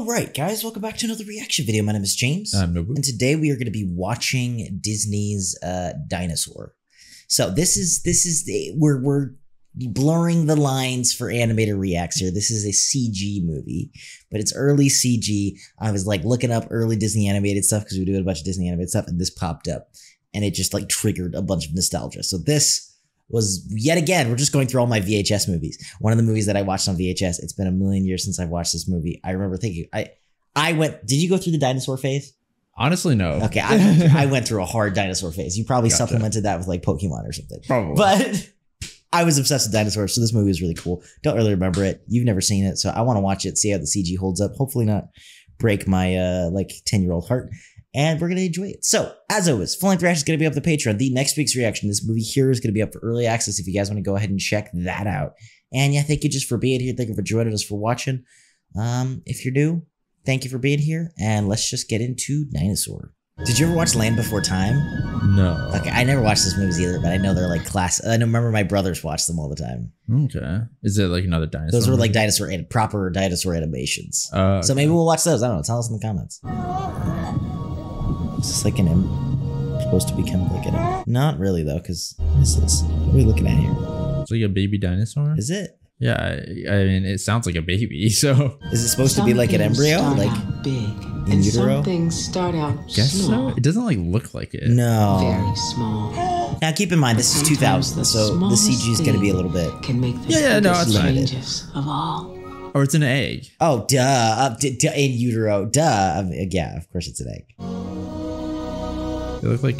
Alright guys, welcome back to another reaction video. My name is James. I'm Nobu. And today we are going to be watching Disney's Dinosaur. So we're blurring the lines for animator reacts here. This is a CG movie, but it's early CG. I was like looking up early Disney animated stuff because we do a bunch of Disney animated stuff, and this popped up and it just like triggered a bunch of nostalgia. So this was yet again, we're just going through all my VHS movies. One of the movies that I watched on VHS, it's been a million years since I've watched this movie. I remember thinking, I went, did you go through the dinosaur phase? Honestly, no. Okay, I went through a hard dinosaur phase. You probably supplemented that with like Pokemon or something. Probably. But I was obsessed with dinosaurs, so this movie was really cool. Don't really remember it. You've never seen it, so I want to watch it, see how the CG holds up. Hopefully not break my like 10-year-old heart. And we're going to enjoy it. So, as always, full-length reaction is going to be up to Patreon. The next week's reaction, this movie here, is going to be up for early access if you guys want to go ahead and check that out. And yeah, thank you just for being here. Thank you for joining us, for watching. If you're new, thank you for being here. And let's just get into Dinosaur. Did you ever watch Land Before Time? No. Okay, I never watched those movies either, but I know they're like class. I remember my brothers watched them all the time. Okay. Is it like another dinosaur? Those were like dinosaur, proper dinosaur animations. So maybe we'll watch those. I don't know. Tell us in the comments. Is this like an supposed to become like an not really though, because what is this? What are we looking at here? It's like a baby dinosaur. Is it? Yeah, I mean it sounds like a baby. So is it supposed to be like an embryo, like big in utero? Some things start out small. So. It doesn't like look like it. No. Very small. Now keep in mind this is 2000, so the CG is going to be a little bit. Can make the biggest changes of all. Or it's an egg. Oh duh! In utero, duh. I mean, yeah, of course it's an egg. They look like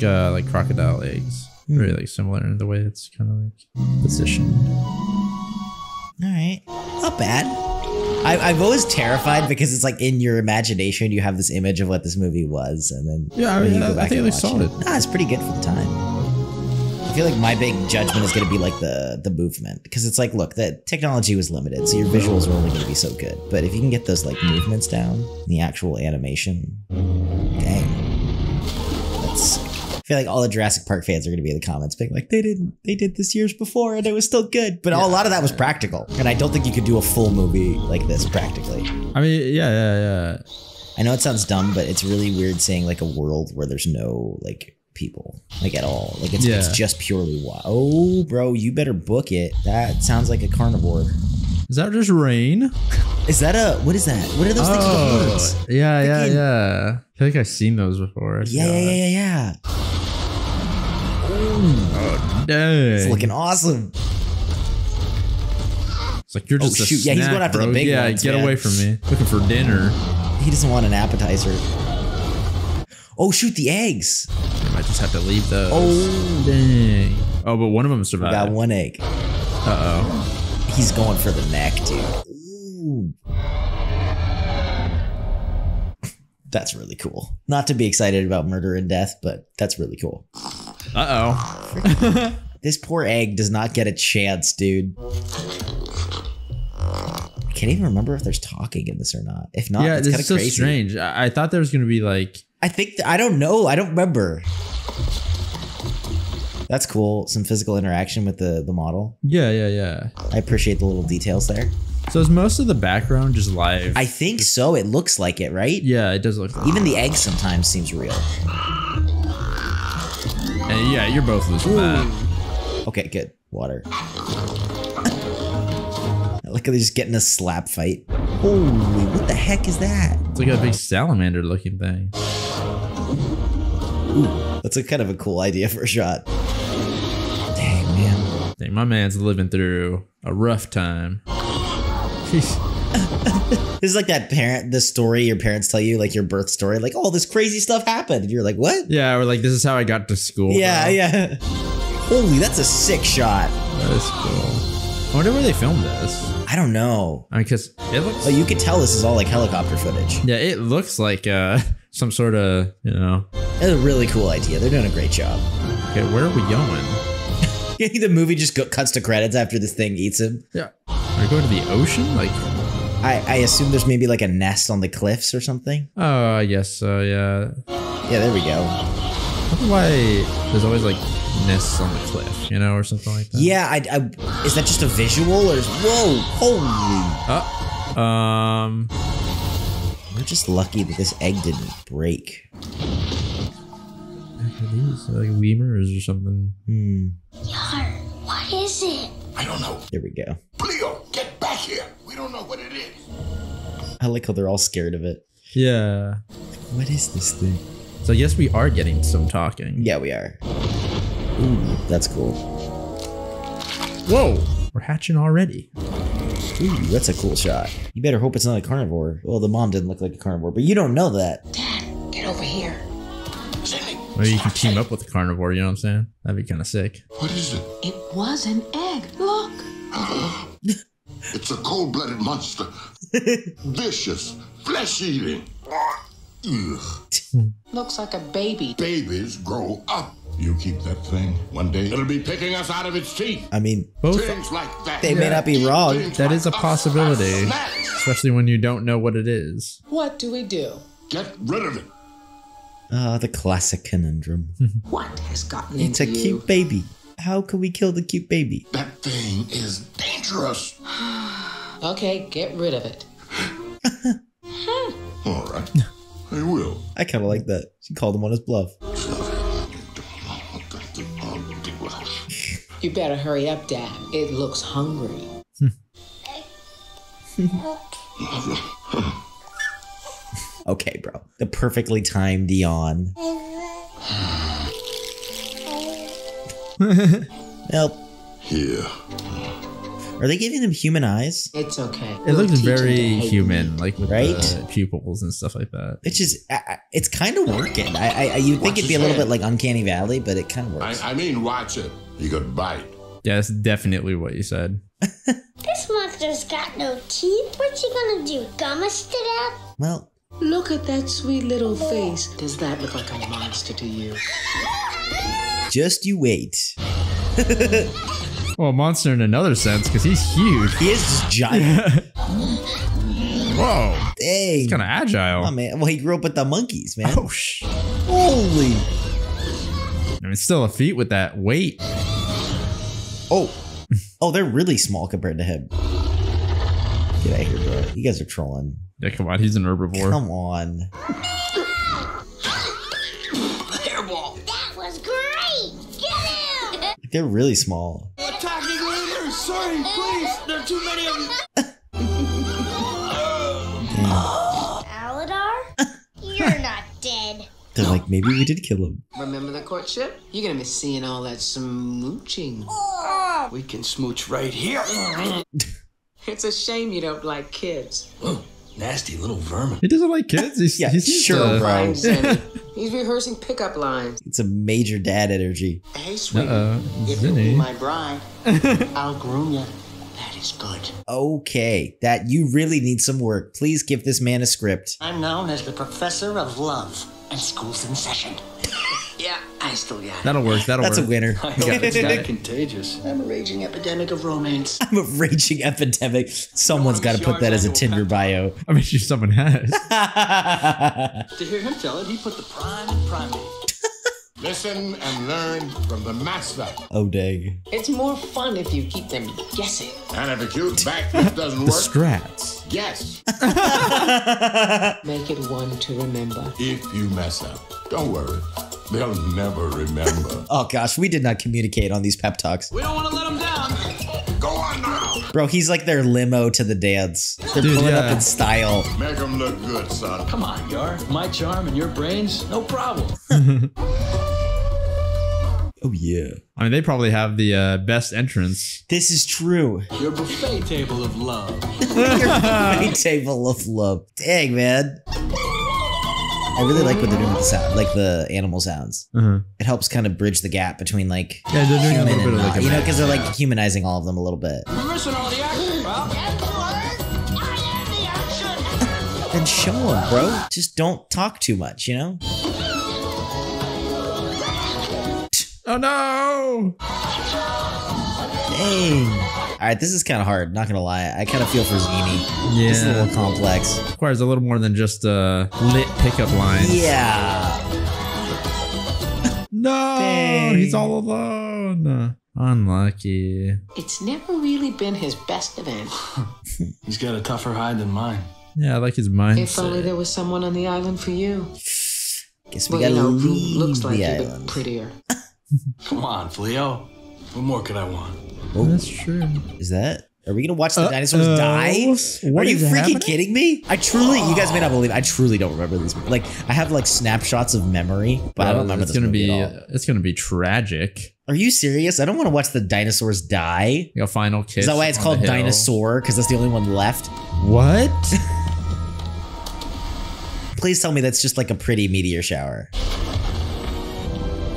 crocodile eggs. Very like similar in the way it's kind of like positioned. All right, not bad. I'm always terrified because it's like in your imagination you have this image of what this movie was, and then yeah, I mean, you go back and watch it. Nah, it's pretty good for the time. I feel like my big judgment is going to be like the movement, because it's like, look, the technology was limited, so your visuals were only going to be so good. But if you can get those like movements down, the actual animation, dang. I feel like all the Jurassic Park fans are going to be in the comments being like, they did this years before and it was still good. But yeah, a lot of that was practical. And I don't think you could do a full movie like this practically. I mean, yeah. I know it sounds dumb, but it's really weird seeing like a world where there's no like people like at all. Like it's just purely wild. Oh, bro, you better book it. That sounds like a carnivore. Is that just rain? Is that what is that? What are those things with the birds? Yeah. I feel like I've seen those before. Yeah. Oh, dang. It's looking awesome. It's like you're just a snack, yeah, he's going after the big ones, get away from me. Looking for dinner. He doesn't want an appetizer. Oh, shoot, the eggs. I might just have to leave those. Oh, dang. Oh, but one of them survived. We got one egg. Uh-oh. He's going for the neck, dude. Ooh. That's really cool. Not to be excited about murder and death, but that's really cool. Uh-oh. This poor egg does not get a chance, dude. I can't even remember if there's talking in this or not. If not, yeah, it's kind of crazy. Strange. I thought there was going to be like... I don't know. I don't remember. That's cool. Some physical interaction with the model. Yeah. I appreciate the little details there. So is most of the background just live? I think so. It looks like it, right? Yeah, it does look like it. Even the egg sometimes seems real. And yeah, you're both losing that. Okay, good. Water. Look at they just getting a slap fight. Holy, what the heck is that? It's like a big salamander looking thing. Ooh, that's kind of a cool idea for a shot. Dang, my man's living through a rough time. This is like the story your parents tell you, like your birth story, like, oh, this crazy stuff happened. And you're like, what? Yeah, or like, this is how I got to school. Yeah. Holy, that's a sick shot. That is cool. I wonder where they filmed this. I don't know. I mean, because it looks... Oh, you could tell this is all like helicopter footage. Yeah, it looks like some sort of, you know... It's a really cool idea. They're doing a great job. Okay, where are we going? The movie just cuts to credits after this thing eats him. Yeah. Are we going to the ocean? Like, I assume there's maybe like a nest on the cliffs or something. Oh, I guess so, yeah. Yeah, there we go. I wonder why there's always like nests on the cliff, you know, or something like that. Yeah, is that just a visual or is, whoa, holy. We're just lucky that this egg didn't break. Are these like lemurs or something? Hmm. Yar, what is it? I don't know. There we go. Leo, get back here. We don't know what it is. I like how they're all scared of it. Yeah. What is this thing? So I guess we are getting some talking. Yeah, we are. Ooh, that's cool. Whoa! We're hatching already. Ooh, that's a cool shot. You better hope it's not a carnivore. Well, the mom didn't look like a carnivore, but you don't know that. Dad, get over here. Maybe you can team up with the carnivore, you know what I'm saying? That'd be kind of sick. What is it? It was an egg. Look. It's a cold-blooded monster. Vicious. Flesh-eating. Looks like a baby. Babies grow up. You keep that thing. One day it'll be picking us out of its teeth. I mean, both things like that. They may not be wrong. That is a possibility, especially when you don't know what it is. What do we do? Get rid of it. Ah, the classic conundrum. What has gotten into you? It's a cute baby. How can we kill the cute baby? That thing is dangerous. Okay, get rid of it. All right. I will. I kind of like that. She called him on his bluff. You better hurry up, Dad. It looks hungry. Okay, bro. The perfectly timed yawn. Help. Here. Are they giving them human eyes? It's okay. It looks very human, like with the pupils and stuff like that. It's just, it's kind of working. You'd think it'd be a little bit like Uncanny Valley, but it kind of works. I mean, watch it. You could bite. Yeah, that's definitely what you said. This monster's got no teeth. What's she gonna do? Gum us to death? Well, look at that sweet little face. Does that look like a monster to you? Just you wait. Well, a monster in another sense, because he's huge. He is just giant. Whoa. Dang. He's kind of agile. Oh, man. Well, he grew up with the monkeys, man. Oh, shh. Holy. I mean, still a feat with that weight. Oh. Oh, they're really small compared to him. Get out of here, bro. You guys are trolling. Yeah, come on. He's an herbivore. Come on. Hairball. That was great. Get him. They're really small. Attacking later. Sorry, please. There are too many of them. Aladar? You're not dead. They're like, maybe we did kill him. Remember the courtship? You're going to miss seeing all that smooching. Oh. We can smooch right here. It's a shame you don't like kids. Whoa, nasty little vermin. He doesn't like kids? He's, yeah, he's sure, bro. He's rehearsing pickup lines. It's a major dad energy. Hey, sweetie. If you be my bride, I'll groom you. That is good. Okay, that you really need some work. Please give this man a script. I'm known as the Professor of Love. And school's in session. Yeah, I still got it. That'll work. That's a winner. I hope it's not contagious. I'm a raging epidemic of romance. I'm a raging epidemic. Someone's got to put that as a Tinder bio. I'm sure someone has. To hear him tell it, he put the prime in primate. Listen and learn from the master. Oh, dang. It's more fun if you keep them guessing. And if a cute back doesn't work. Strats. Yes. Make it one to remember. If you mess up, don't worry. They'll never remember. Oh, gosh. We did not communicate on these pep talks. We don't want to let them down. Go on now. Bro, he's like their limo to the dance. They're pulling up in style. Make them look good, son. Come on, Yar. My charm and your brains, no problem. Oh, yeah. I mean, they probably have the best entrance. This is true. Your buffet table of love. Your buffet table of love. Dang, man. I really like what they're doing with the sound, like the animal sounds. It helps kind of bridge the gap between, like, yeah, they're doing a little bit of like, you know, because they're like humanizing all of them a little bit. We're missing all the action, bro. Then show them, bro. Just don't talk too much, you know? Oh no! Dang. Alright, this is kind of hard, not gonna lie. I kind of feel for Zini. Yeah. This is a little complex. Requires a little more than just lit pickup lines. Yeah. No! Dang. He's all alone. Unlucky. It's never really been his best event. He's got a tougher hide than mine. Yeah, I like his mindset. If only there was someone on the island for you. Guess we gotta leave looks like the island. Prettier. Come on, Fleo. What more could I want? Oh, that's true. Is that? Are we gonna watch the dinosaurs die? What are you freaking kidding me? I truly, you guys may not believe, I truly don't remember these. Like, I have like snapshots of memory, but I don't remember this movie at all. It's gonna be tragic. Are you serious? I don't want to watch the dinosaurs die. Your final kiss. Is that why it's called Dinosaur? Because that's the only one left. What? Please tell me that's just like a pretty meteor shower.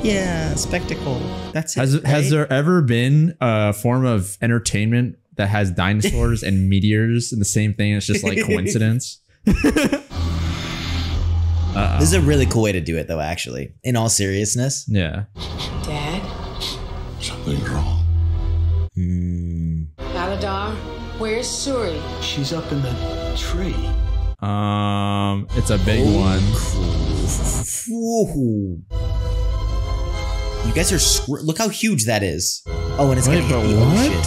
Yeah, spectacle. That's it. Has there ever been a form of entertainment that has dinosaurs and meteors and the same thing? It's just like coincidence. This is a really cool way to do it, though. Actually, in all seriousness. Yeah. Dad, something's wrong. Aladar, where's Suri? She's up in the tree. It's a big one. You guys are look how huge that is. Oh, and it's gonna hit the ocean.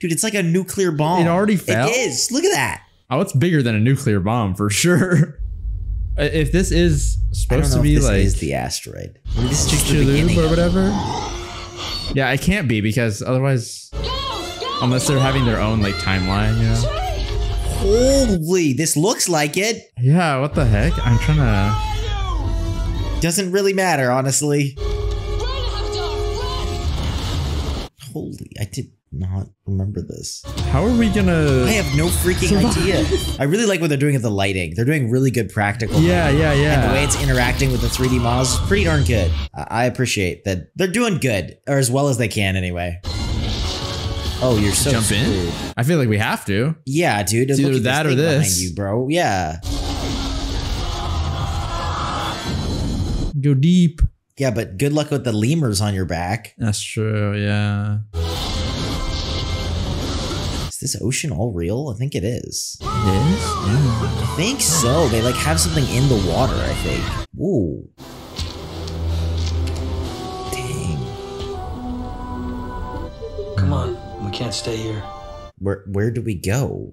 Dude, it's like a nuclear bomb. It already fell. It is. Look at that. Oh, it's bigger than a nuclear bomb for sure. If this is supposed to be like is the asteroid, this is just the beginning or whatever. Yeah, it can't be because otherwise, unless they're having their own like timeline, you know. Holy, this looks like it. Yeah, what the heck? I'm trying to. Doesn't really matter, honestly. Holy, I did not remember this. How are we gonna? I have no freaking idea. I really like what they're doing with the lighting. They're doing really good practical. Yeah, yeah, yeah. And the way it's interacting with the 3D models is pretty darn good. I appreciate that they're doing good, or as well as they can, anyway. Oh, you're so jump screwed. In. I feel like we have to. Yeah, dude. It's either that or this. You, bro. Yeah. Go deep. Yeah, but good luck with the lemurs on your back. That's true, yeah. Is this ocean all real? I think it is. It is? Yeah. I think so. They like have something in the water, I think. Ooh. Dang. Come on. We can't stay here. Where do we go?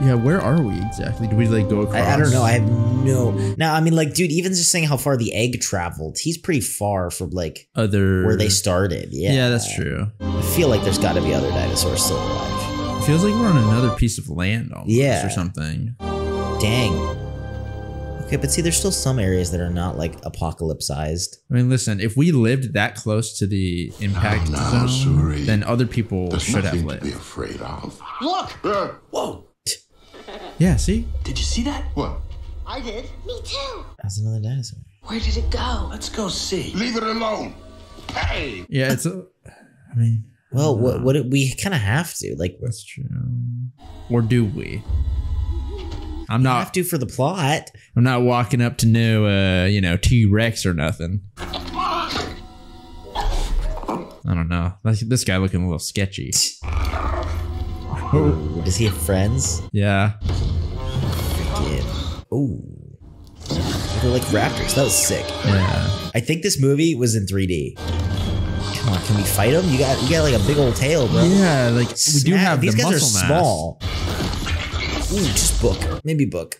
Yeah, where are we exactly? Do we like go across? I don't know. I have no. Now, I mean, like, dude, even just saying how far the egg traveled, he's pretty far from like other where they started. Yeah, yeah, that's true. I feel like there's got to be other dinosaurs still alive. It feels like we're on another piece of land, almost, or something. Dang. Okay, but see, there's still some areas that are not like apocalypse-sized. I mean, listen, if we lived that close to the impact zone, Suri, then other people should have lived. To be afraid of. Look! Whoa! Yeah, see? Did you see that? What? I did. Me too. That's another dinosaur. Where did it go? Let's go see. Leave it alone. Hey! Yeah, it's a. I mean. Well, what we kind of have to like. That's true. Or do we? I'm not have to for the plot. I'm not walking up to no, you know, T-Rex or nothing. I don't know. This guy looking a little sketchy. Oh. Does he have friends? Yeah. Oh, they're like raptors. That was sick. Yeah. I think this movie was in 3D. Come on, can we fight them? You got like a big old tail, bro. Yeah, like we do have the muscle mass. These guys are small. Ooh, just book. Maybe book.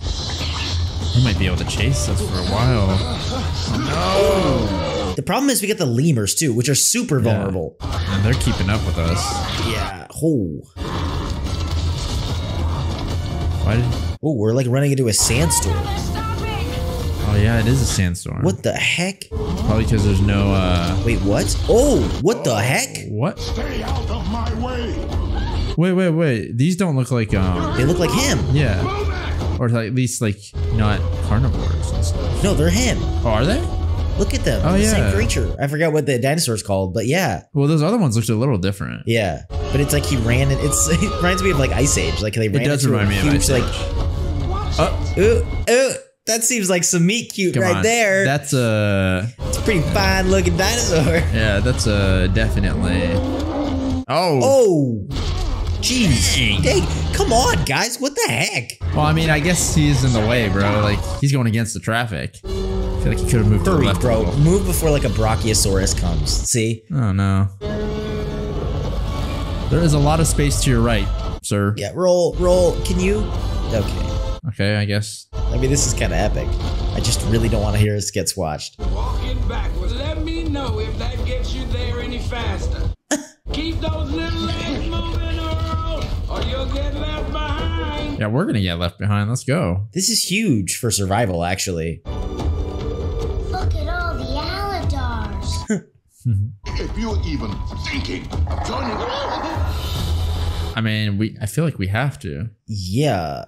We might be able to chase us for a while. Oh, no. The problem is we got the lemurs too, which are super vulnerable. And they're keeping up with us. Yeah. Oh. Why did... Oh, we're like running into a sandstorm. Oh yeah, it is a sandstorm. What the heck? It's probably because there's no, Wait, what? Oh, what the heck? What? Stay out of my way! Wait. These don't look like, They look like him. Yeah. Or at least, like, not carnivores and stuff. No, they're him. Oh, are they? Look at them. Oh, yeah. Same creature. I forgot what the dinosaur's called, but yeah. Well, those other ones looked a little different. Yeah. But it's like he ran and it reminds me of, like, Ice Age. Like, they ran it does remind me of Ice Age. Like, ooh. That seems like some meat cute right there. That's a... It's a pretty fine-looking dinosaur. Yeah, that's a definitely... Oh! Oh! Jeez, dang. Come on, guys. What the heck? Well, I mean, I guess he's in the way, bro. Like, he's going against the traffic. I feel like he could have moved to the left. Bro, move before, like, a Brachiosaurus comes. See? Oh, no. There is a lot of space to your right, sir. Yeah, roll. Can you? Okay. Okay, I guess. I mean, this is kind of epic. I just really don't want to hear us get swatched. Walking backwards. Let me know if that gets you there any faster. Keep those little legs moving around, or you'll get left behind. Yeah, we're gonna get left behind. Let's go. This is huge for survival, actually. Look at all the alidars. If you're even thinking of joining the... I mean, I feel like we have to. Yeah.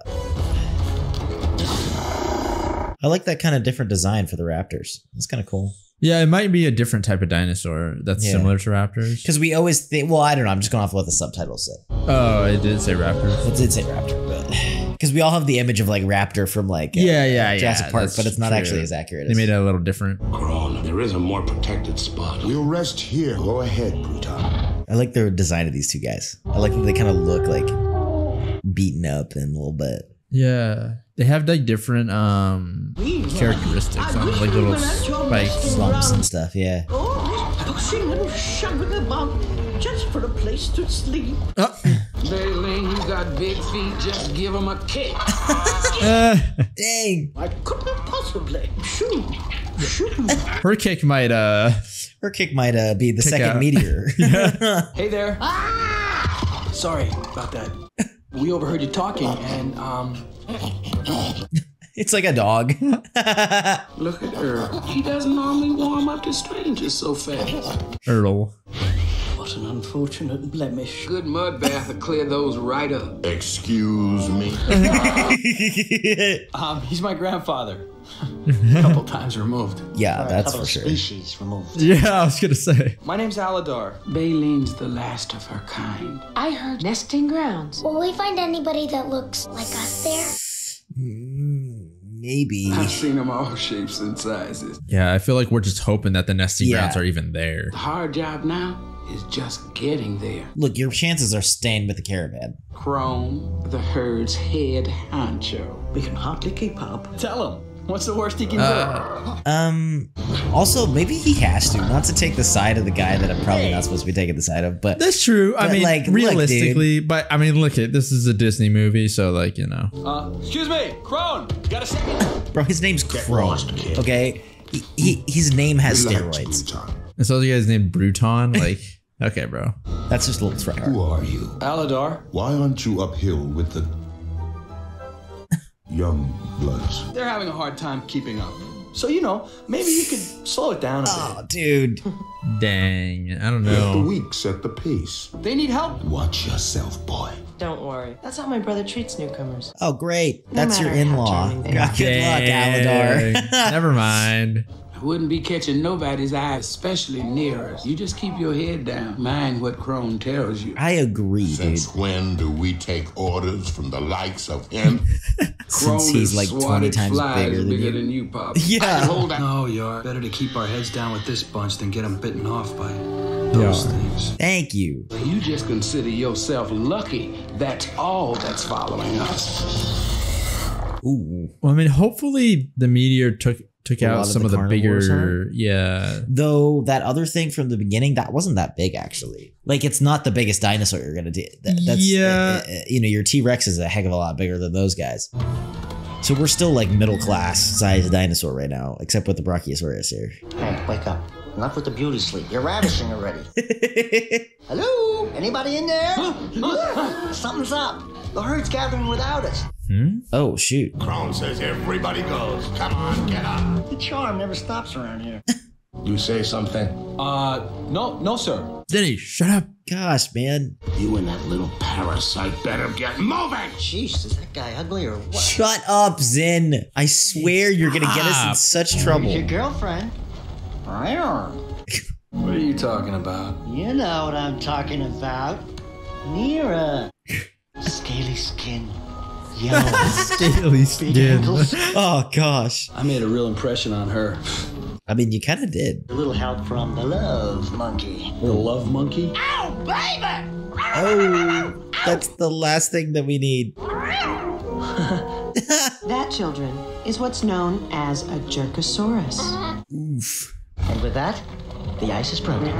I like that kind of different design for the raptors. It's kind of cool. Yeah, it might be a different type of dinosaur that's similar to raptors. Because we always think, well, I don't know. I'm just going off what the subtitles said. Oh, it did say raptor. Well, it did say raptor, but because we all have the image of like raptor from like Jurassic Park, but it's not actually as accurate. They made it a little different. Crawl, there is a more protected spot. We'll rest here. Go ahead, Bruton. I like the design of these two guys. I like that they kind of look like beaten up in a little bit. Yeah. They have like different characteristics on like little spikes, slumps and stuff, yeah. Just for a place to sleep. Ling got big feet, just give him a kick. Dang. I couldn't possibly. Shoot. Her kick might be the second out. Meteor. Hey there. Ah! Sorry about that. We overheard you talking and it's like a dog. Look at her. She doesn't normally warm up to strangers so fast. Earl. What an unfortunate blemish. Good mud bath will clear those right up. Excuse me. He's my grandfather. A couple times removed. Yeah, that's for sure. Species removed. Yeah, I was gonna say. My name's Alidar. Baylene's the last of her kind. I heard nesting grounds. Will we find anybody that looks like us there? Maybe. I've seen them all shapes and sizes. Yeah, I feel like we're just hoping that the nesting grounds are even there. The hard job now is just getting there. Look, your chances are staying with the caravan. Chrome, the herd's head honcho. We can hardly keep up. Tell him. What's the worst he can do? Also, maybe he has to. Not to take the side of the guy that I'm probably not supposed to be taking the side of, but... That's true. I mean, like, realistically, look, but I mean, look, this is a Disney movie, so like, you know. Excuse me, Crone, got a second? Bro, his name's Crone, okay? His name has steroids. And so the guy's named Bruton, like... Okay, bro. That's just a little throwaway. Who are you? Alidar. Why aren't you uphill with the... young bloods? They're having a hard time keeping up. So, you know, maybe you could slow it down a bit. Oh, dude. Dang, I don't know. The weak set the pace. They need help. Watch yourself, boy. Don't worry. That's how my brother treats newcomers. Oh, great. That's your in-law. Good luck, Alidar. Never mind. I wouldn't be catching nobody's eye, especially near us. You just keep your head down. Mind what Crone tells you. I agree, dude. Since when do we take orders from the likes of him? Crone is like 20 times bigger than you, Pop. Yeah. Hold on. No, you're better to keep our heads down with this bunch than get them bitten off by those things. Thank you. You just consider yourself lucky. That's all that's following us. Ooh. Well, I mean, hopefully the meteor took out some of the bigger, Though that other thing from the beginning, that wasn't that big actually. Like it's not the biggest dinosaur you're gonna do. That's, you know, your T-Rex is a heck of a lot bigger than those guys. So we're still like middle class sized dinosaur right now, except with the Brachiosaurus here. Hey, wake up! Enough with the beauty sleep. You're ravishing already. Hello? Anybody in there? Something's up. The herd's gathering without us. Hmm? Oh, shoot. Crone says everybody goes. Come on, get up. The charm never stops around here. You say something? No, sir. Denny, shut up. Gosh, man. You and that little parasite better get moving. Jeez, is that guy ugly or what? Shut up, Zen. I swear you're going to get us in such trouble. Here's your girlfriend. What are you talking about? You know what I'm talking about. Nira. Scaly skin. Scaly skin. Oh gosh. I made a real impression on her. I mean, you kind of did. A little help from the love monkey. The love monkey? Ow, baby! Oh, that's the last thing that we need. That, children, is what's known as a jerkosaurus. Oof. And with that, the ice is broken.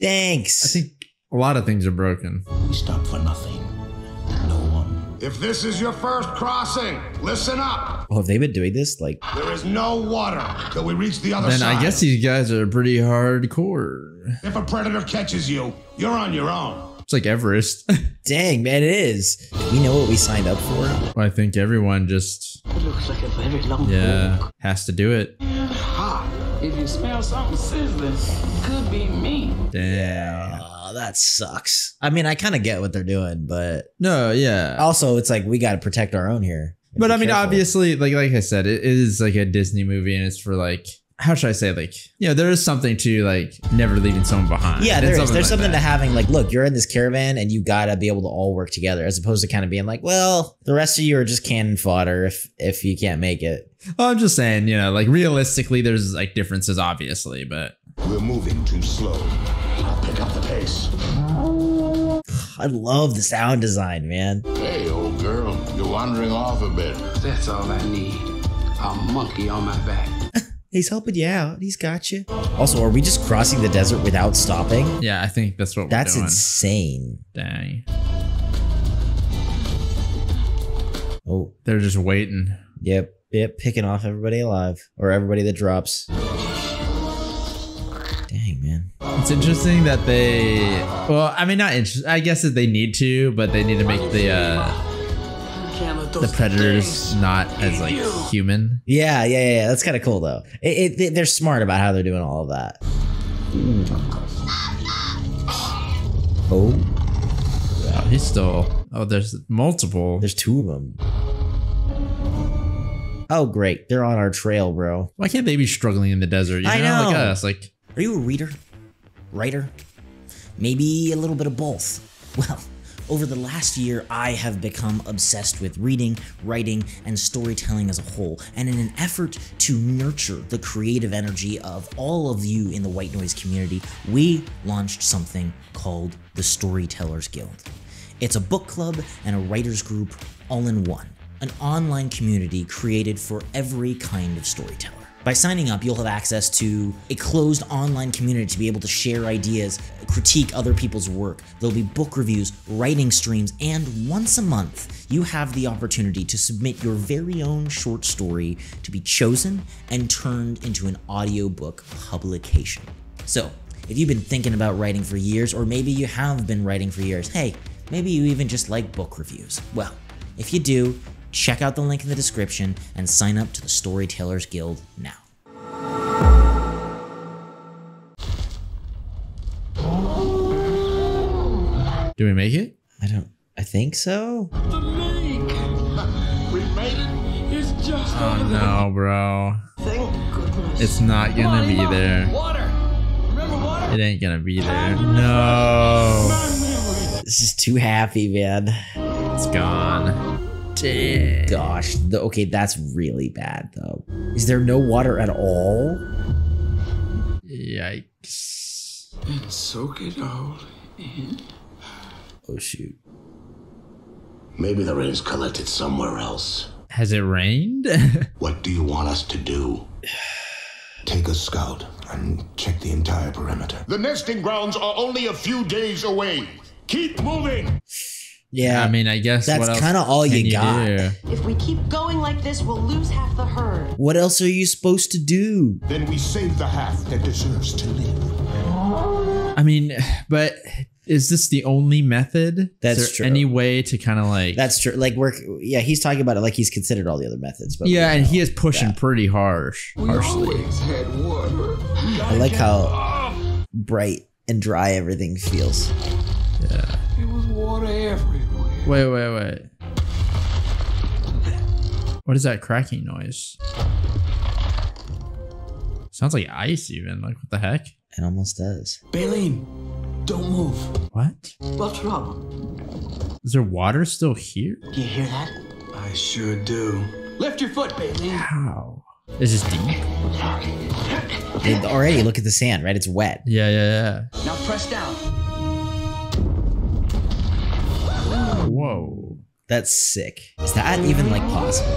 Thanks. I think a lot of things are broken. We stop for nothing. No one If this is your first crossing, listen up. Oh, have they been doing this? Like, there is no water till we reach the other side. Then I guess these guys are pretty hardcore. If a predator catches you, you're on your own. It's like Everest. Dang, man, it is. We know what we signed up for. I think everyone just it looks like a very long walk. Has to do it. If you smell something sizzling, could be me. Damn. Oh, that sucks. I mean, I kind of get what they're doing, but no, yeah. Also, it's like we got to protect our own here. But I mean, careful. Obviously, like I said, it is like a Disney movie, and it's for like. How should I say, like, you know, there is something to like never leaving someone behind. Yeah, there is. There's like something to having like, look, you're in this caravan and you gotta be able to all work together as opposed to kind of being like, well, the rest of you are just cannon fodder if you can't make it. Well, I'm just saying, you know, like realistically, there's like differences, obviously, but we're moving too slow. I'll pick up the pace. I love the sound design, man. Hey, old girl, you're wandering off a bit. That's all I need. A monkey on my back. He's helping you out. He's got you. Also, are we just crossing the desert without stopping? Yeah, I think that's what we're doing. That's insane. Dang. Oh, they're just waiting. Yep. Yep. Picking off everybody alive or everybody that drops. Dang, man. It's interesting that they, well, I mean, not interesting. I guess that they need to, but they need to make the predators not as like human. Yeah. That's kind of cool though. They're smart about how they're doing all of that. Ooh. Oh, he's still. Oh, there's multiple. There's two of them. Oh, great! They're on our trail, bro. Why can't they be struggling in the desert? You know, I know. Like us. Like, are you a reader, writer? Maybe a little bit of both. Well. Over the last year, I have become obsessed with reading, writing, and storytelling as a whole, and in an effort to nurture the creative energy of all of you in the White Noise community, we launched something called the Storytellers Guild. It's a book club and a writers group all in one, an online community created for every kind of storyteller. By signing up, you'll have access to a closed online community to be able to share ideas, critique other people's work. There'll be book reviews, writing streams, and once a month, you have the opportunity to submit your very own short story to be chosen and turned into an audiobook publication. So, if you've been thinking about writing for years, or maybe you have been writing for years, hey, maybe you even just like book reviews. Well, if you do, check out the link in the description and sign up to the Storytellers Guild now. Do we make it? I think so. The lake. We made it. It's just over there. Oh no, bro. Thank goodness. It's not gonna be there. Water. Remember water? It ain't gonna be there. No. This is too happy, man. It's gone. Dang. Gosh, okay, that's really bad though. Is there no water at all? Yikes. And soak it all in. Oh shoot. Maybe the rain's collected somewhere else. Has it rained? What do you want us to do? Take a scout and check the entire perimeter. The nesting grounds are only a few days away. Keep moving! Yeah, I mean, I guess that's kind of all you got. If we keep going like this, we'll lose half the herd. What else are you supposed to do? Then we save the half that deserves to live. I mean, but is this the only method? That's true. Any way to kind of like that's true. Like work. Yeah, he's talking about it like he's considered all the other methods. But yeah, and he is pushing pretty harshly. I like how bright and dry everything feels. Yeah. Water everywhere. Wait. What is that cracking noise? Sounds like ice even, like what the heck? It almost does. Baleen, don't move. What? What's wrong? Is there water still here? You hear that? I sure do. Lift your foot, Baleen. How? Is this deep? Already, look at the sand, right? It's wet. Yeah. Now press down. Whoa, that's sick. Is that even like possible?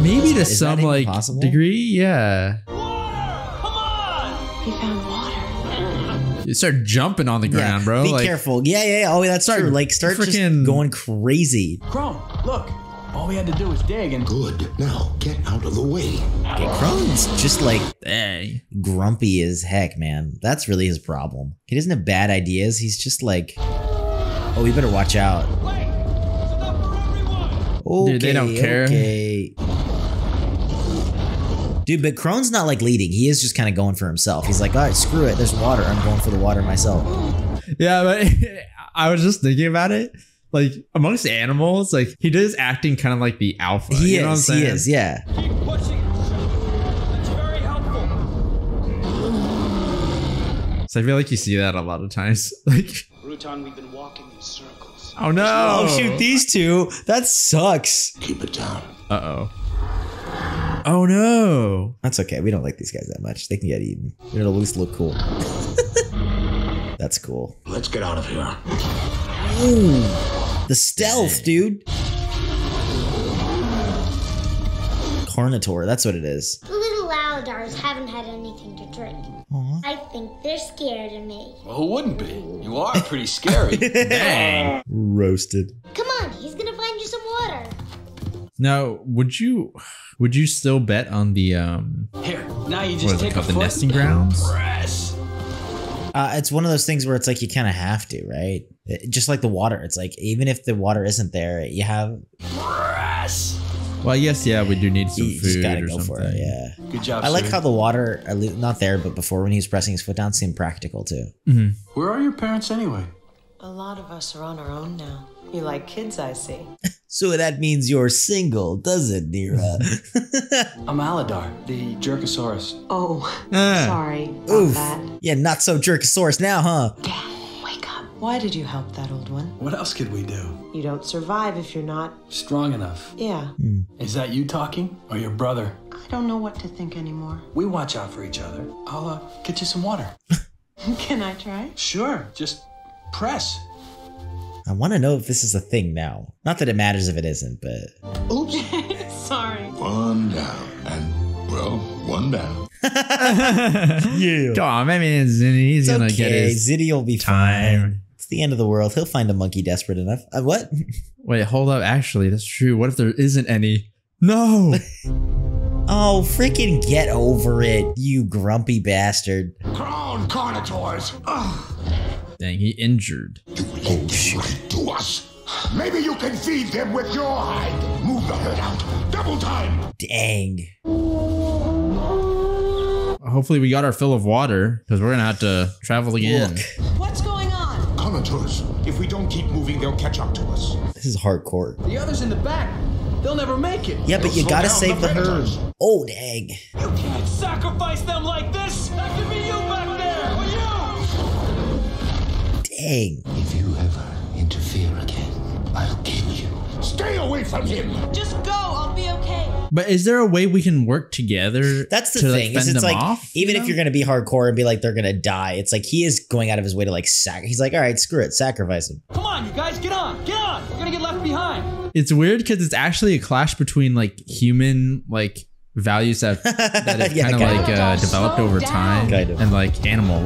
Maybe to some like degree, yeah. Water, come on! We found water. You start jumping on the ground, bro. Be careful. Yeah. Oh, that's true. Like, start just going crazy. Chrome, look. All we had to do was dig and... Good. Now, get out of the way. Okay, Crone's just like grumpy as heck, man. That's really his problem. He doesn't have bad ideas. He's just like, oh, we better watch out. Wait, there's enough for everyone. Okay, dude, they don't care. Okay. Dude, but Crone's not like leading. He is just kind of going for himself. He's like, all right, screw it. There's water. I'm going for the water myself. Yeah, but I was just thinking about it. Like, amongst animals, like, he does acting kind of like the alpha. He is, he is, yeah. Keep pushing. That's very helpful. So I feel like you see that a lot of times. Like, Rutan, we've been walking in circles. Oh, no. Oh, shoot, these two. That sucks. Keep it down. Uh-oh. Oh, no. That's okay. We don't like these guys that much. They can get eaten. They're at least look cool. That's cool. Let's get out of here. Ooh, the stealth, dude. Carnotaur, that's what it is. The little Aladars haven't had anything to drink. Aww. I think they're scared of me. Well, who wouldn't be? You are pretty scary. Dang. Roasted. Come on, he's gonna find you some water. Now, would you still bet on the Here, now you just take the nesting grounds? Press. It's one of those things where it's like you kind of have to, right? Just like the water, it's like even if the water isn't there, you have. Well, yes, yeah, we do need some food. You just gotta go for it, yeah. Good job. I like how the water, not there, but before when he was pressing his foot down, seemed practical too. Mm-hmm. Where are your parents anyway? A lot of us are on our own now. You like kids, I see. So that means you're single, doesn't it, Nira? I'm Aladar, the Jerkosaurus. Oh, sorry about that. Yeah, not so Jerkosaurus now, huh? Damn, wake up. Why did you help that old one? What else could we do? You don't survive if you're not... strong enough. Yeah. Mm. Is that you talking? Or your brother? I don't know what to think anymore. We watch out for each other. I'll get you some water. Can I try? Sure, just press. I want to know if this is a thing now. Not that it matters if it isn't, but... Oops. Sorry. One down. And, well, one down. Yeah. Come on, I mean, he's going to get his Ziddy will be fine. It's the end of the world. He'll find a monkey desperate enough. What? Wait, hold up. Actually, that's true. What if there isn't any? No! Oh, freaking get over it, you grumpy bastard. Crown Carnotaurs. Dang, he injured. Oh, shit. To us. Maybe you can feed them with your hide. Move the herd out. Double time. Dang. Hopefully we got our fill of water because we're going to have to travel again. Look. What's going on? Carnotaurs. If we don't keep moving, they'll catch up to us. This is hardcore. The others in the back. They'll never make it. Yeah, but you gotta save the herd. Oh, dang. You can't sacrifice them like this. That could be you back there. Or you. Dang. If you ever interfere again, I'll kill you. Stay away from him. Just go. I'll be okay. But is there a way we can work together? That's the thing. Like, it's like off, even if you're gonna be hardcore and be like they're gonna die, it's like he is going out of his way to like He's like, all right, screw it, sacrifice him. Come on, you guys, get on, get on. We're gonna get left behind. It's weird because it's actually a clash between like human like values that have yeah, kind of like developed over time and like animal,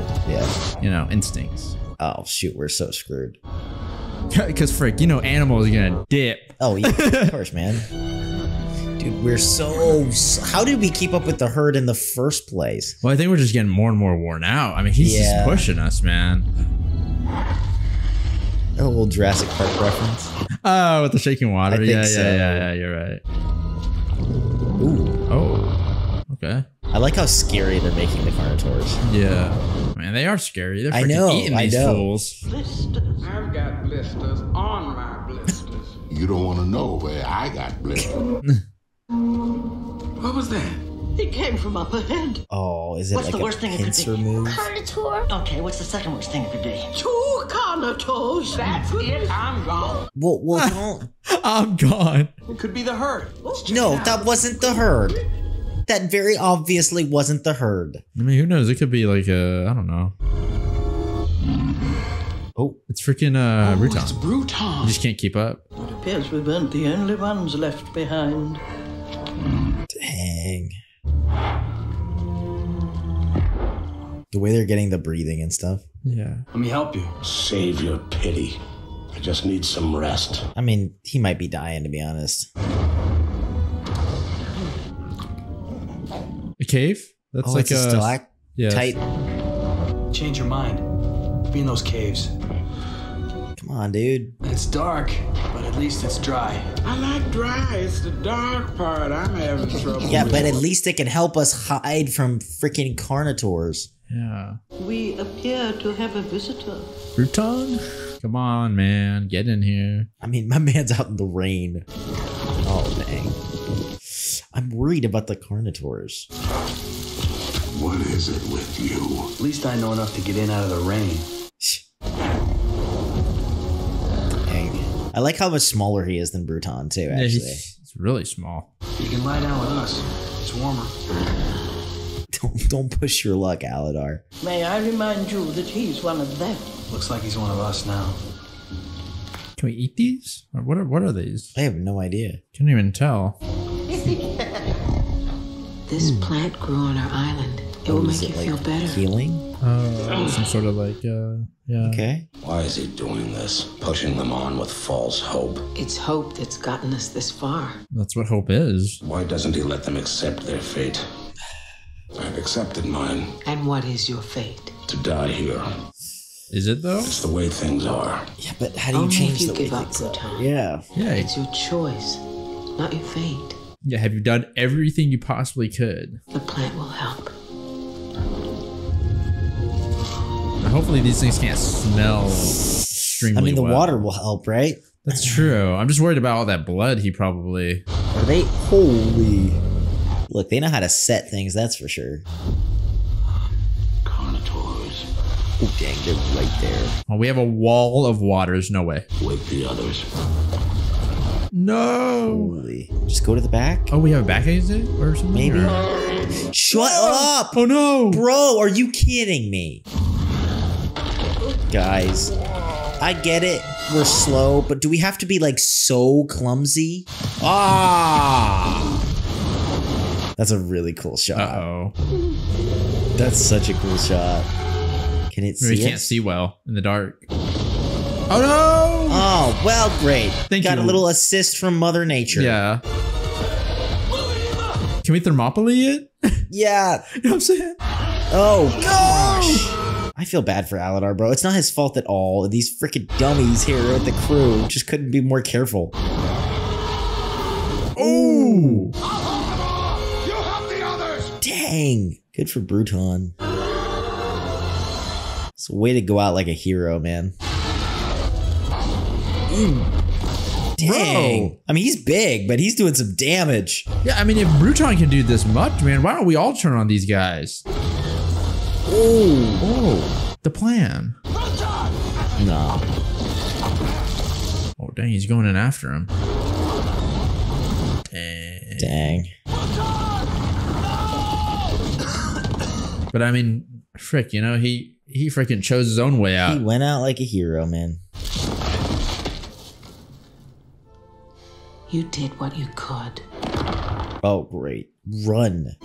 you know, instincts. Oh shoot, we're so screwed. Because frick, you know, animals are gonna dip. Oh yeah, of course, man. Dude, we're so. How did we keep up with the herd in the first place? Well, I think we're just getting more and more worn out. I mean, he's just pushing us, man. A little Jurassic Park reference. Oh, with the shaking water. Yeah, you're right. Ooh. Oh. Okay. I like how scary they're making the Carnotaurs. Yeah. Man, they are scary. They're freaking eating these fools. Blisters. I've got blisters on my blisters. You don't want to know where I got blisters. What was that? It came from up ahead. Oh, is it what's like the worst thing it could be? Move? Carnotaur. Okay, what's the second worst thing it could be? Two Carnotaurs. That's it. I'm gone. Well, don't. I'm gone. It could be the herd. No, that wasn't the herd. That very obviously wasn't the herd. I mean, who knows? It could be like I don't know. Oh, it's freaking Rutan. It's Rutan. You just can't keep up. It appears we weren't the only ones left behind. Dang. The way they're getting the breathing and stuff. Yeah. Let me help you. Save your pity. I just need some rest. I mean, he might be dying, to be honest. A cave? That's like a stalactite. Yes. Change your mind. Be in those caves. Come on, dude. It's dark, but at least it's dry. I like dry. It's the dark part I'm having trouble with. Yeah, but at least it can help us hide from freaking Carnitors. Yeah. We appear to have a visitor. Bruton? Come on, man. Get in here. I mean, my man's out in the rain. Oh, dang. I'm worried about the Carnitors. What is it with you? At least I know enough to get in out of the rain. I like how much smaller he is than Bruton, too, actually. Yeah, he's really small. You can lie down with us. It's warmer. Don't push your luck, Aladar. May I remind you that he's one of them? Looks like he's one of us now. Can we eat these? Or what are these? I have no idea. Can't even tell. This plant grew on our island. It will make you feel better. Healing? Some sort of like, yeah. Okay. Why is he doing this? Pushing them on with false hope. It's hope that's gotten us this far. That's what hope is. Why doesn't he let them accept their fate? I've accepted mine. And what is your fate? To die here. Is it though? It's the way things are. Yeah, but how do you change the way things are? Yeah. Yeah. It's your choice, not your fate. Yeah, have you done everything you possibly could? The plant will help. Hopefully these things can't smell extremely well. I mean, the water will help, right? That's true. I'm just worried about all that blood he probably... Are they... Holy... Look, they know how to set things, that's for sure. Carnitors. Oh, dang, they're right there. Oh, we have a wall of waters. No way. With the others. No! Holy. Just go to the back? Oh, we have a back exit or something? Maybe. Or... Shut up! Oh, no! Bro, are you kidding me? Guys, I get it. We're slow, but do we have to be like so clumsy? Ah! That's a really cool shot. Uh-oh. That's such a cool shot. Can it see? We can't see well in the dark. Oh no! Oh, well, great. Thank you. Got a little assist from Mother Nature. Yeah. Can we Thermopylae it? Yeah. You know what I'm saying? Oh, gosh. I feel bad for Aladar, bro. It's not his fault at all. These freaking dummies here with the crew just couldn't be more careful. Ooh! You help the others! Dang! Good for Bruton. It's a way to go out like a hero, man. Dang! Bro. I mean, he's big, but he's doing some damage. Yeah, I mean, if Bruton can do this much, man, why don't we all turn on these guys? Oh, the plan. Nah. Oh, dang, he's going in after him. Dang. No! But I mean, frick, you know, he freaking chose his own way out. He went out like a hero, man. You did what you could. Oh, great. Run.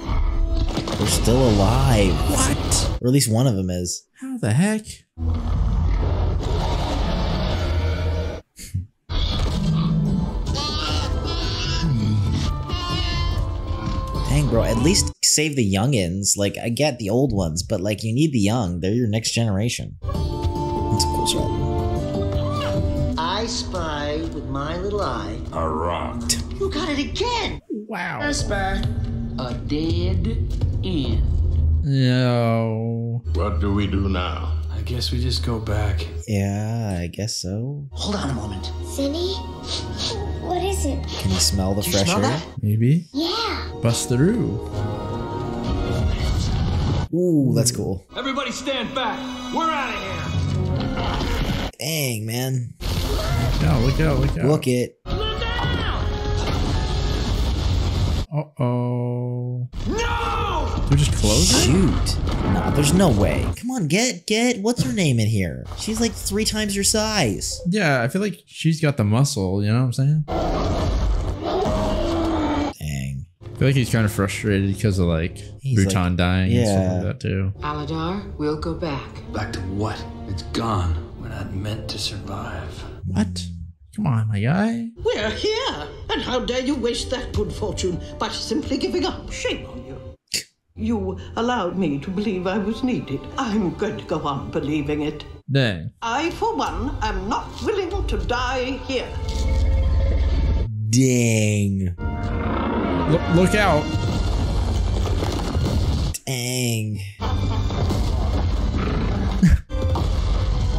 They're still alive. What? Or at least one of them is. How the heck? Dang, bro. At least save the youngins. Like, I get the old ones, but like, you need the young. They're your next generation. That's a cool shot. I spy with my little eye. A rock. You got it again. Wow. I spy. A dead end. No. What do we do now? I guess we just go back. Yeah, I guess so. Hold on a moment. Zinni? What is it? Can you smell the fresh air? Maybe. Yeah. Bust through. Ooh, that's cool. Everybody stand back. We're out of here. Dang, man. Look out, look out, look out. Look it. Uh-oh. No! They're just close? Shoot. Nah, there's no way. Come on, get what's her name in here? She's like 3 times your size. Yeah, I feel like she's got the muscle, you know what I'm saying? Dang. feel like he's kind of frustrated because of like Bhutan dying and stuff like that too. Aladar, we'll go back. Back to what? It's gone. We're not meant to survive. What? Come on, my guy. We're here, and how dare you waste that good fortune by simply giving up? Shame on you. You allowed me to believe I was needed. I'm going to go on believing it. Dang. I, for one, am not willing to die here. Dang. Look out. Dang.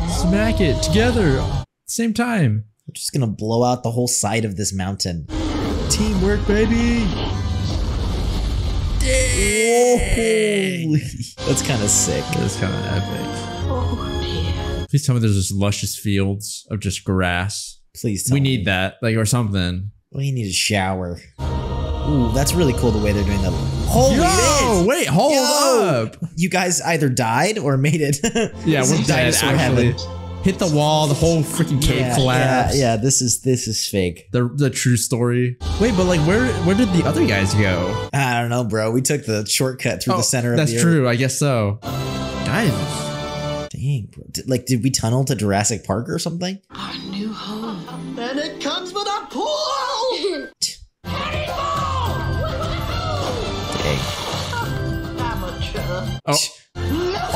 Smack it together. Same time. We're just gonna blow out the whole side of this mountain. Teamwork, baby. Dang. That's kind of sick. That's kind of epic. Oh dear. Please tell me there's just luscious fields of just grass. Please tell me. We need that, like, or something. We need a shower. Ooh, that's really cool the way they're doing that. Holy Yo, wait, hold up. You guys either died or made it. Yeah, we're dead, actually. Hit the wall, the whole freaking cave collapsed. Yeah, this is fake. The true story. Wait, but like where did the other guys go? I don't know, bro. We took the shortcut through the center of the earth. That's true, I guess so. Guys. Dang, bro. Like, did we tunnel to Jurassic Park or something? Our new home. And it comes with a pool! Dang. Amateur.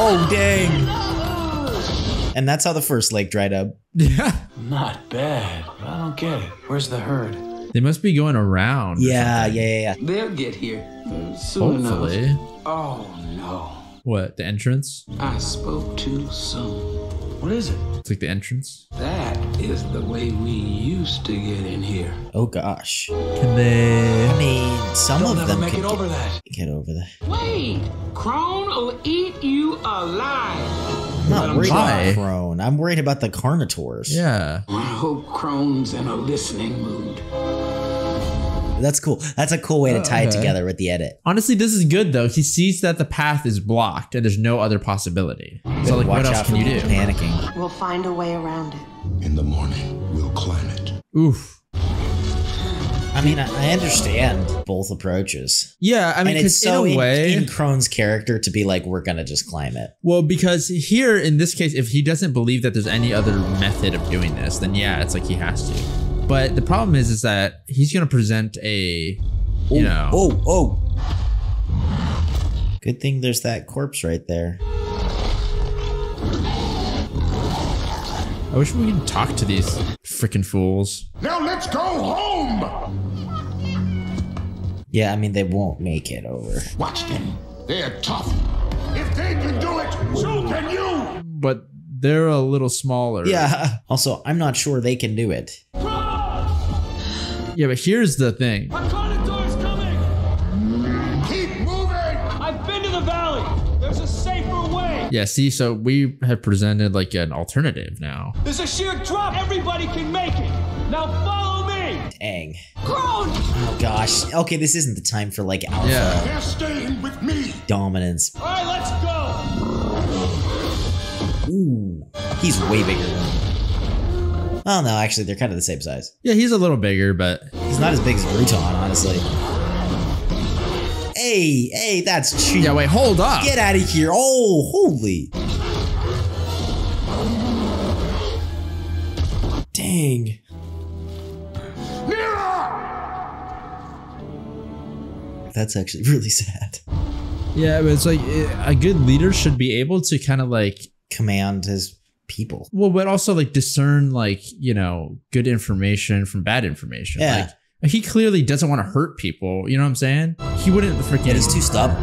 Oh, dang. And that's how the first lake dried up. Yeah. Not bad. I don't get it. Where's the herd? They must be going around. Yeah. They'll get here soon enough. Oh, no. What? The entrance? I spoke too soon. What is it? It's like the entrance. That is the way we used to get in here. Oh, gosh. Can they... I mean, some of them make it over that. Get over that. Wait. Crone will eat you alive. I'm not worried about Crone. I'm worried about the Carnitors. Yeah. I hope Crone's in a listening mood. That's cool. That's a cool way to tie it together with the edit. Honestly, this is good though. He sees that the path is blocked and there's no other possibility. So like, what else can you do? Panicking. We'll find a way around it. In the morning, we'll climb it. Oof. I mean, I understand both approaches. Yeah, I mean, it's so in a way in Crone's character to be like, we're gonna just climb it. Well, because here in this case, if he doesn't believe that there's any other method of doing this, then yeah, it's like he has to. But the problem is that he's gonna present a, you know. Oh! Good thing there's that corpse right there. I wish we could talk to these freaking fools. Now let's go home! Yeah, I mean, they won't make it over. Watch them. They're tough. If they can do it, so can you! But they're a little smaller. Yeah. Also, I'm not sure they can do it. Yeah, but here's the thing. A Carnotaur's coming! Keep moving! I've been to the valley. There's a safer way. Yeah, see, so we have presented like an alternative now. There's a sheer drop. Everybody can make it. Now follow me. Dang. Crone! Oh, gosh. Okay, this isn't the time for like alpha. Yeah. They're staying with me. Dominance. All right, let's go. Ooh, he's way bigger. Oh, no, actually, they're kind of the same size. Yeah, he's a little bigger, but... he's not as big as Bruton, honestly. Hey, that's cheap. Yeah, wait, hold up. Get out of here. Oh, holy. Dang. That's actually really sad. Yeah, but it's like a good leader should be able to kind of like command his people. Well, but also like discern like, you know, good information from bad information. Yeah. Like, he clearly doesn't want to hurt people. You know what I'm saying? He wouldn't freaking... yeah, he's too stubborn.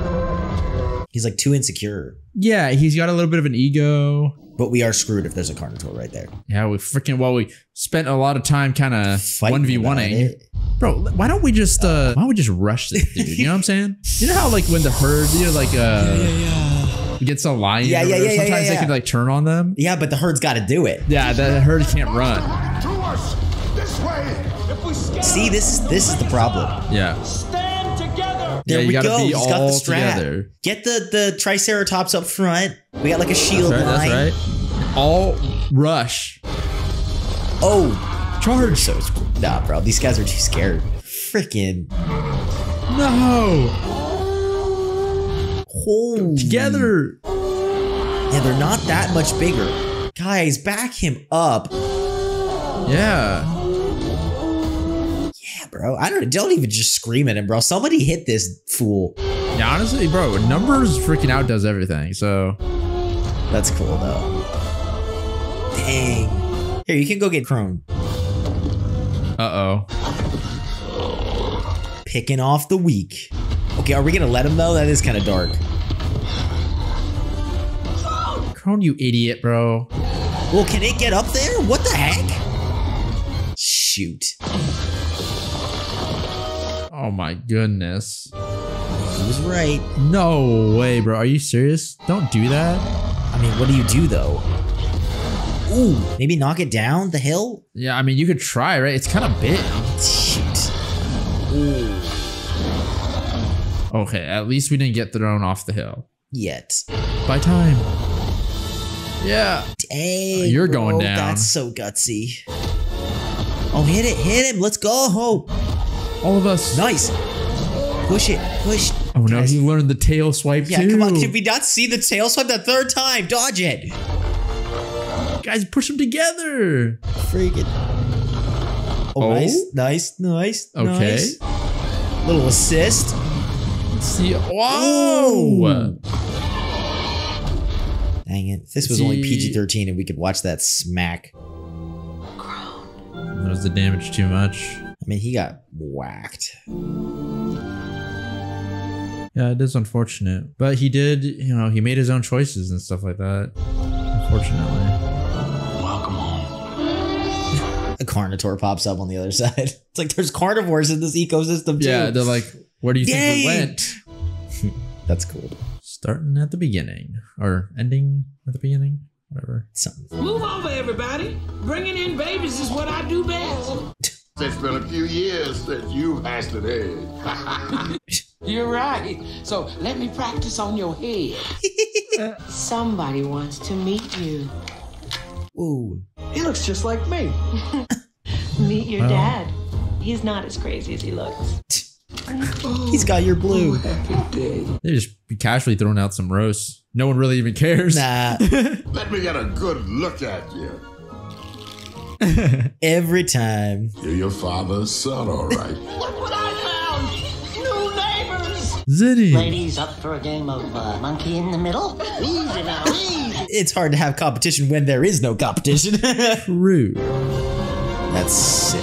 He's like too insecure. Yeah, he's got a little bit of an ego. But we are screwed if there's a Carnotaur right there. Yeah, we freaking... well, we spent a lot of time kind of 1v1ing. Bro, why don't we just... why don't we just rush this dude? You know what I'm saying? You know how like when the herd, you know, like... gets a lion. Sometimes they can like turn on them. Yeah, but the herd's got to do it. Yeah, the herd can't run. To us this way. See, this is the problem. Yeah. Stand together. There we go. He's got the strap. Together. Get the Triceratops up front. We got like a shield line. That's right. All rush. Oh, charge. Nah, bro. These guys are too scared. Freaking. No! Holy. Together! Yeah, they're not that much bigger. Guys, back him up. Yeah. Bro, don't even just scream at him, bro. Somebody hit this fool. Yeah, honestly, bro, numbers freaking outdoes everything, so. That's cool, though. Dang. Here, you can go get Crone. Uh-oh. Picking off the weak. Okay, are we gonna let him, though? That is kind of dark. Crone, you idiot, bro. Well, can it get up there? What the heck? Shoot. Oh my goodness. He was right. No way, bro. Are you serious? Don't do that. I mean, what do you do, though? Ooh, maybe knock it down the hill? Yeah, I mean, you could try, right? It's kind of big. Shoot. Ooh. Okay, at least we didn't get thrown off the hill. Yet. By time. Yeah. Dang, you're bro, going down. That's so gutsy. Oh, hit it. Hit him. Let's go. All of us. Nice. Push it. Push. Oh, no. Guys. He learned the tail swipe, too. Yeah, come on. Did we not see the tail swipe that third time? Dodge it. Guys, push them together. Freaking. Oh, nice. Nice. Nice. Okay. Nice. Little assist. Let's see. Whoa. Oh. Dang it. This was only PG-13 and we could watch that smack. Was the damage too much? I mean, he got whacked. Yeah, it is unfortunate. But he did, you know, he made his own choices and stuff like that. Unfortunately. Welcome home. A Carnotaur pops up on the other side. It's like, there's carnivores in this ecosystem, too. Yeah, they're like, where do you think we went? That's cool. Starting at the beginning. Or ending at the beginning. Whatever. Something. Move over, everybody. Bringing in babies is what I do best. It's been a few years since you hashed an egg. You're right. So let me practice on your head. Somebody wants to meet you. Ooh. He looks just like me. Meet your dad. He's not as crazy as he looks. He's got your blue. Happy day. They just be casually throwing out some roasts. No one really even cares. Nah. Let me get a good look at you. Every time. You're your father's son, all right. Look what I found! New neighbors! Zitty! Ladies, up for a game of monkey in the middle? Easy now, easy! It's hard to have competition when there is no competition. True. That's sick.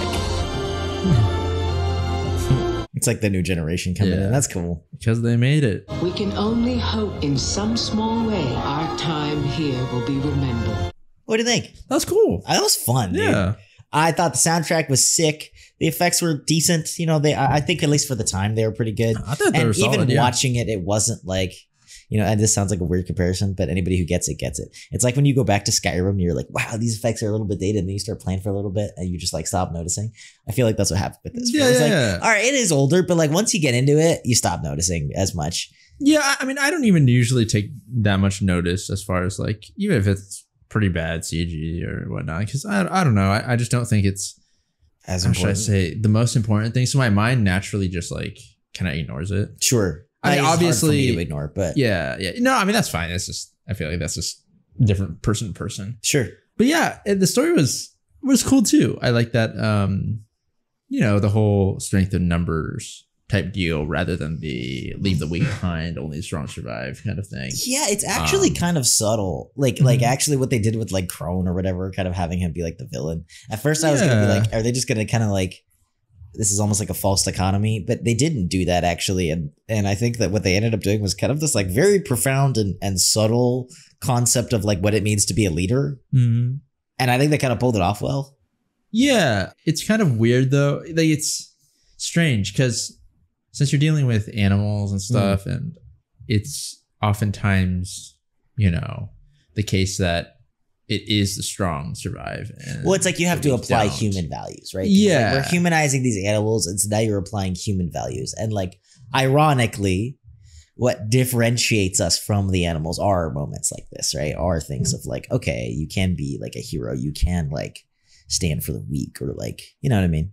It's like the new generation coming in. That's cool. Because they made it. We can only hope in some small way our time here will be remembered. What do you think? That was cool. That was fun. Yeah. Dude. I thought the soundtrack was sick. The effects were decent. You know, I think at least for the time, they were pretty good. I thought they were solid. And even watching it, it wasn't like, you know, and this sounds like a weird comparison, but anybody who gets it, gets it. It's like when you go back to Skyrim and you're like, wow, these effects are a little bit dated. And then you start playing for a little bit and you just like stop noticing. I feel like that's what happened with this. Yeah, like, all right, it is older, but like once you get into it, you stop noticing as much. Yeah. I mean, I don't even usually take that much notice as far as like, even if it's pretty bad CG or whatnot, because I don't know, I just don't think it's as important. Should I say the most important thing? So my mind naturally just like kind of ignores it. Sure, I mean, obviously hard for me to ignore, but yeah. No, I mean that's fine. That's just I feel like that's just different person to person. Sure, but yeah, the story was cool too. I like that. You know, the whole strength of numbers type deal rather than the leave the weak behind, only the strong survive kind of thing. Yeah, it's actually kind of subtle. Like actually what they did with like Crone or whatever, kind of having him be like the villain. At first I was gonna be like, are they just gonna kind of like, this is almost like a false dichotomy, but they didn't do that actually. And I think that what they ended up doing was kind of this like very profound and subtle concept of like what it means to be a leader. Mm-hmm. And I think they kind of pulled it off well. Yeah, it's kind of weird though. Like it's strange because since you're dealing with animals and stuff, and it's oftentimes, you know, the case that it is the strong survive. And well, it's like you have to apply human values, right? Yeah. Like we're humanizing these animals, and so now you're applying human values. And like, ironically, what differentiates us from the animals are moments like this, right? Are things of like, okay, you can be like a hero. You can like stand for the weak or like, you know what I mean?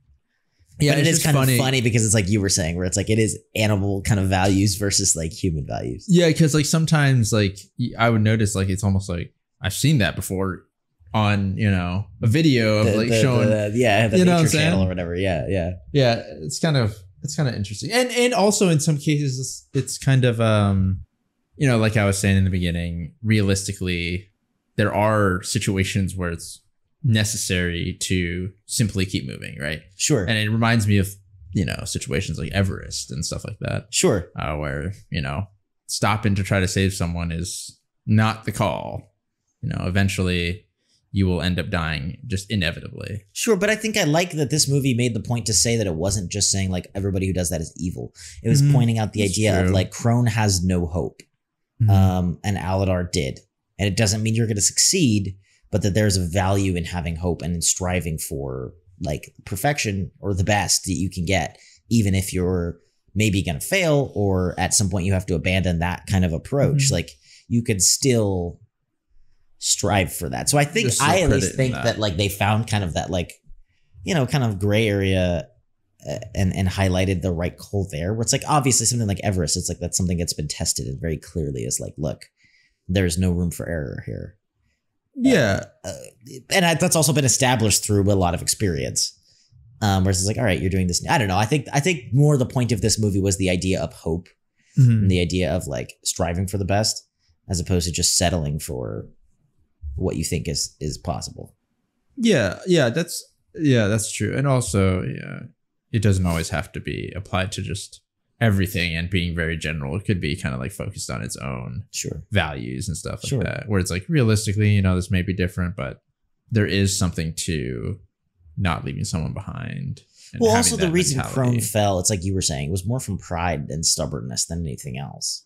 Yeah, but it is kind of funny because it's like you were saying, where it's like it is animal kind of values versus like human values. Yeah, because like sometimes like I would notice like it's almost like I've seen that before on, you know, a video of the nature channel or whatever. Yeah. It's kind of interesting, and also in some cases it's kind of you know, like I was saying in the beginning, realistically there are situations where it's necessary to simply keep moving, right? Sure. And it reminds me of, you know, situations like Everest and stuff like that. Sure. Where, you know, stopping to try to save someone is not the call. You know, eventually you will end up dying just inevitably. Sure. But I think I like that this movie made the point to say that it wasn't just saying like everybody who does that is evil. It was pointing out the idea of like Crone has no hope. And Aladar did. And it doesn't mean you're going to succeed, but that there's a value in having hope and in striving for like perfection or the best that you can get, even if you're maybe going to fail or at some point you have to abandon that kind of approach. Mm-hmm. Like you could still strive for that. So I think I at least think that like they found kind of that like, you know, kind of gray area and highlighted the right call there, where it's like obviously something like Everest. It's like that's something that's been tested and very clearly is like, look, there's no room for error here. Yeah. And that's also been established through a lot of experience. Where it's like, all right, you're doing this. I don't know. I think more the point of this movie was the idea of hope and the idea of like striving for the best as opposed to just settling for what you think is possible. Yeah, that's true. And also, yeah, it doesn't always have to be applied to just everything and being very general. It could be kind of like focused on its own values and stuff like that, where it's like realistically, you know, this may be different, but there is something to not leaving someone behind. Well, also the reason Crone fell, it's like you were saying, was more from pride and stubbornness than anything else.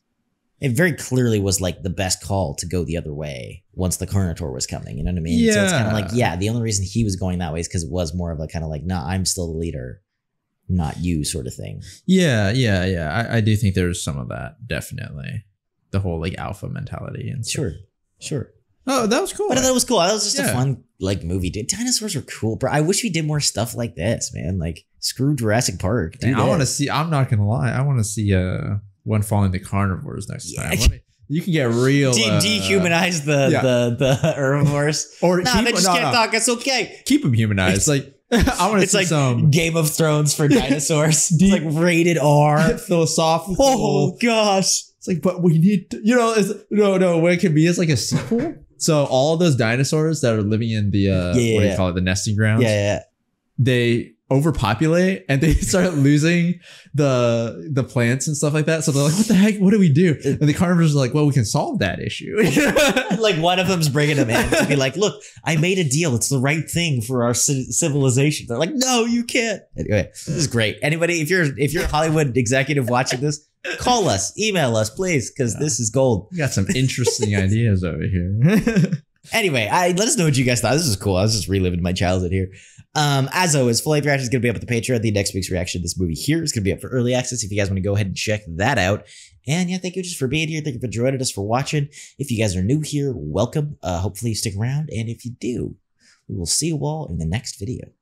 It very clearly was like the best call to go the other way once the Carnotaur was coming. You know what I mean? Yeah. So it's kind of like, yeah, the only reason he was going that way is because it was more of a kind of like, nah, I'm still the leader, not you sort of thing. Yeah. I do think there's some of that, definitely. The whole like alpha mentality and stuff. Sure. Oh, that was cool. But that was cool. That was just a fun like movie. Dude, dinosaurs were cool, bro. I wish we did more stuff like this, man. Like screw Jurassic Park. Dude, I want to see. I'm not gonna lie. I want to see one following the carnivores next time. You can get real dehumanize the herbivores. or no, they just can't talk. It's okay. Keep them humanized. I want to see like some Game of Thrones for dinosaurs. It's like rated R, philosophical. Oh gosh! It's like, but we need to, you know. No, what it can be is like a sequel. So all those dinosaurs that are living in the what do you call it, the nesting grounds? Yeah. They overpopulate and they start losing the plants and stuff like that. So they're like, what the heck? What do we do? And the carnivores are like, well, we can solve that issue. Like one of them's bringing them in to be like, look, I made a deal. It's the right thing for our civilization. They're like, no, you can't. Anyway, this is great. Anybody, if you're a Hollywood executive watching this, call us, email us, please, because this is gold. We got some interesting ideas over here. Anyway, let us know what you guys thought. This is cool. I was just reliving my childhood here. As always, full length reaction is going to be up at the Patreon. The next week's reaction to this movie here is going to be up for early access if you guys want to go ahead and check that out. And yeah, thank you just for being here. Thank you for joining us, for watching. If you guys are new here, welcome. Hopefully you stick around. And if you do, we will see you all in the next video.